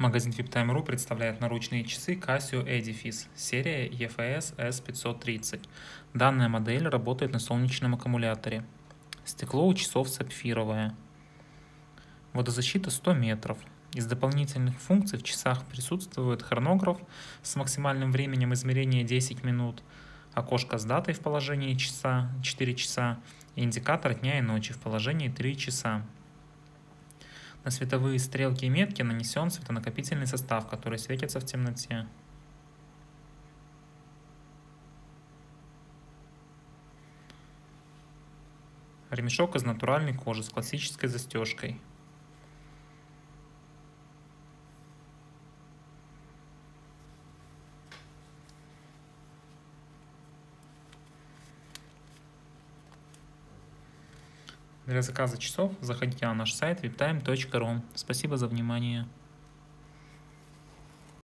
Магазин VIPTime.ru представляет наручные часы Casio Edifice, серия EFS S530. Данная модель работает на солнечном аккумуляторе. Стекло у часов сапфировое. Водозащита 100 метров. Из дополнительных функций в часах присутствует хронограф с максимальным временем измерения 10 минут, окошко с датой в положении часа 4 часа, и индикатор дня и ночи в положении 3 часа. На световые стрелки и метки нанесен светонакопительный состав, который светится в темноте. Ремешок из натуральной кожи с классической застежкой. Для заказа часов заходите на наш сайт VIPTime.ru. Спасибо за внимание.